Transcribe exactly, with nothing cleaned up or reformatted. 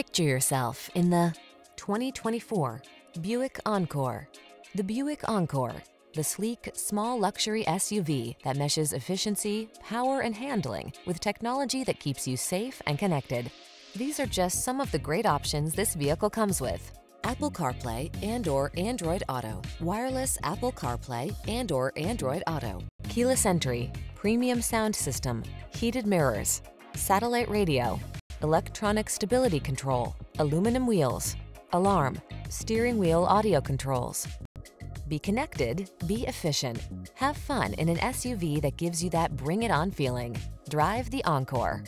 Picture yourself in the twenty twenty-four Buick Encore. The Buick Encore, the sleek, small luxury S U V that meshes efficiency, power, and handling with technology that keeps you safe and connected. These are just some of the great options this vehicle comes with: Apple CarPlay and or Android Auto, wireless Apple CarPlay and or Android Auto, keyless entry, premium sound system, heated mirrors, satellite radio, electronic stability control, aluminum wheels, alarm, steering wheel audio controls. Be connected, be efficient. Have fun in an S U V that gives you that bring it on feeling. Drive the Encore.